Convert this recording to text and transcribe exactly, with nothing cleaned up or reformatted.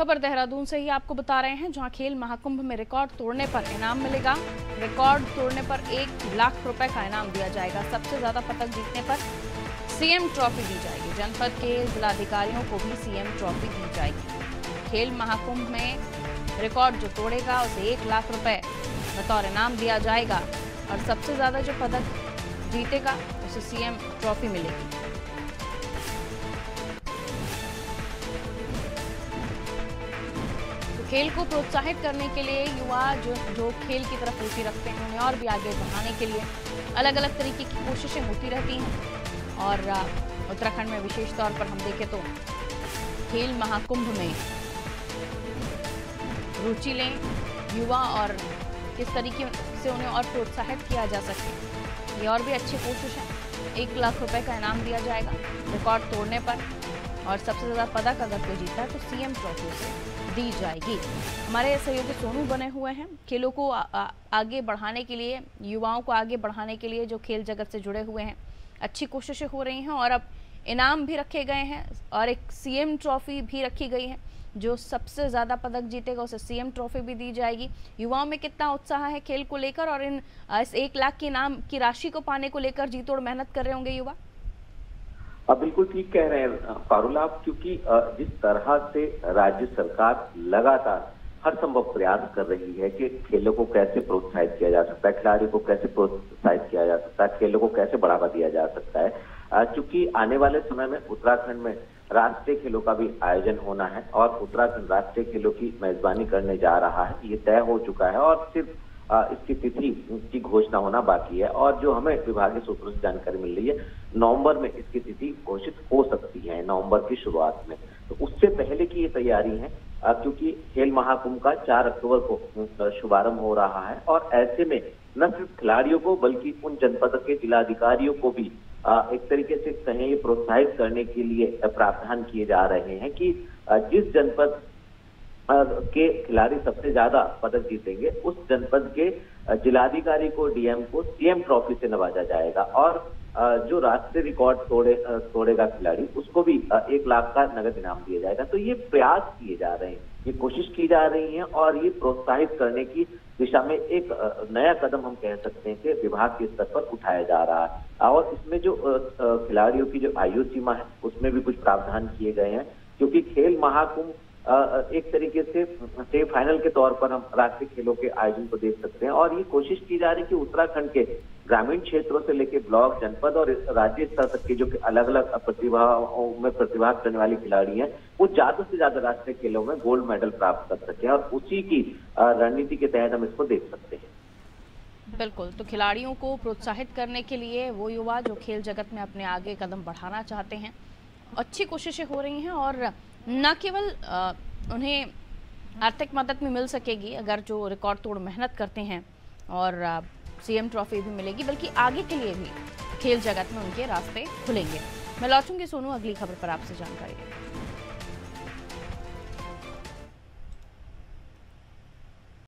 खबर देहरादून से ही आपको बता रहे हैं, जहां खेल महाकुंभ में रिकॉर्ड तोड़ने पर इनाम मिलेगा। रिकॉर्ड तोड़ने पर एक लाख रुपए का इनाम दिया जाएगा। सबसे ज्यादा पदक जीतने पर सीएम ट्रॉफी दी जाएगी। जनपद के जिलाधिकारियों को भी सीएम ट्रॉफी दी जाएगी। खेल महाकुंभ में रिकॉर्ड जो तोड़ेगा उसे एक लाख रुपए बतौर इनाम दिया जाएगा और सबसे ज्यादा जो पदक जीतेगा उसे सीएम ट्रॉफी मिलेगी। खेल को प्रोत्साहित करने के लिए युवा जो जो खेल की तरफ रुचि रखते हैं, उन्हें और भी आगे बढ़ाने के लिए अलग अलग तरीके की कोशिशें होती रहती हैं। और उत्तराखंड में विशेष तौर पर हम देखें तो खेल महाकुंभ में रुचि लें युवा और किस तरीके से उन्हें और प्रोत्साहित किया जा सके, ये और भी अच्छी कोशिश है। एक लाख रुपए का इनाम दिया जाएगा रिकॉर्ड तोड़ने पर और सबसे ज़्यादा पदक अगर कोई जीता तो सीएम ट्रॉफी से दी जाएगी। हमारे सहयोगी सोनू बने हुए हैं। खेलों को आ, आ, आगे बढ़ाने के लिए, युवाओं को आगे बढ़ाने के लिए जो खेल जगत से जुड़े हुए हैं, अच्छी कोशिशें हो रही हैं और अब इनाम भी रखे गए हैं और एक सीएम ट्रॉफी भी रखी गई है। जो सबसे ज़्यादा पदक जीतेगा उसे सीएम ट्रॉफी भी दी जाएगी। युवाओं में कितना उत्साह है खेल को लेकर और इन इस एक लाख के इनाम की राशि को पाने को लेकर जीतोड़ मेहनत कर रहे होंगे युवा। आप बिल्कुल ठीक कह रहे हैं फारूला, क्योंकि जिस तरह से राज्य सरकार लगातार हर संभव प्रयास कर रही है कि खेलों को कैसे प्रोत्साहित किया जा सकता है, खिलाड़ियों को कैसे प्रोत्साहित किया जा सकता है, खेलों को कैसे बढ़ावा दिया जा सकता है। चूंकि आने वाले समय में उत्तराखंड में राष्ट्रीय खेलों का भी आयोजन होना है और उत्तराखंड राष्ट्रीय खेलों की मेजबानी करने जा रहा है, ये तय हो चुका है और सिर्फ इसकी तिथि की घोषणा होना बाकी है। और जो हमें विभागीय सूत्रों से जानकारी मिल रही है, नवंबर में इसकी तिथि घोषित हो सकती है, नवंबर की शुरुआत में। तो उससे पहले की ये तैयारी है, क्योंकि खेल महाकुंभ का चार अक्टूबर को शुभारंभ हो रहा है और ऐसे में न सिर्फ खिलाड़ियों को बल्कि उन जनपद के जिलाधिकारियों को भी एक तरीके से कहें ये प्रोत्साहित करने के लिए प्रावधान किए जा रहे हैं कि जिस जनपद के खिलाड़ी सबसे ज्यादा पदक जीतेंगे उस जनपद के जिलाधिकारी को, डीएम को सीएम ट्रॉफी से नवाजा जाएगा और जो राष्ट्रीय रिकॉर्ड तोड़े तोड़ेगा खिलाड़ी उसको भी एक लाख का नगद इनाम दिया जाएगा। तो ये प्रयास किए जा रहे हैं, ये कोशिश की जा रही है और ये प्रोत्साहित करने की दिशा में एक नया कदम हम कह सकते हैं कि विभाग के स्तर पर उठाया जा रहा है। और इसमें जो खिलाड़ियों की जो आयु सीमा है उसमें भी कुछ प्रावधान किए गए हैं, क्योंकि खेल महाकुंभ एक तरीके से सेमीफाइनल के तौर पर हम राष्ट्रीय खेलों के आयोजन को देख सकते हैं। और ये कोशिश की जा रही है कि उत्तराखंड के ग्रामीण क्षेत्रों से लेकर ब्लॉक, जनपद और राज्य स्तर तक के जो अलग अलग प्रतिभाओं में प्रतिभा करने वाले खिलाड़ी हैं वो ज्यादा से ज्यादा राष्ट्रीय खेलों में गोल्ड मेडल प्राप्त कर सके और उसी की रणनीति के तहत हम इसको देख सकते हैं। बिल्कुल, तो खिलाड़ियों को प्रोत्साहित करने के लिए वो युवा जो खेल जगत में अपने आगे कदम बढ़ाना चाहते हैं, अच्छी कोशिशें हो रही हैं और न केवल उन्हें आर्थिक मदद भी मिल सकेगी अगर जो रिकॉर्ड तोड़ मेहनत करते हैं और सीएम ट्रॉफी भी मिलेगी, बल्कि आगे के लिए भी खेल जगत में उनके रास्ते खुलेंगे। मैं लौटूंगी सोनू अगली खबर पर आपसे जानकारी लेंगे।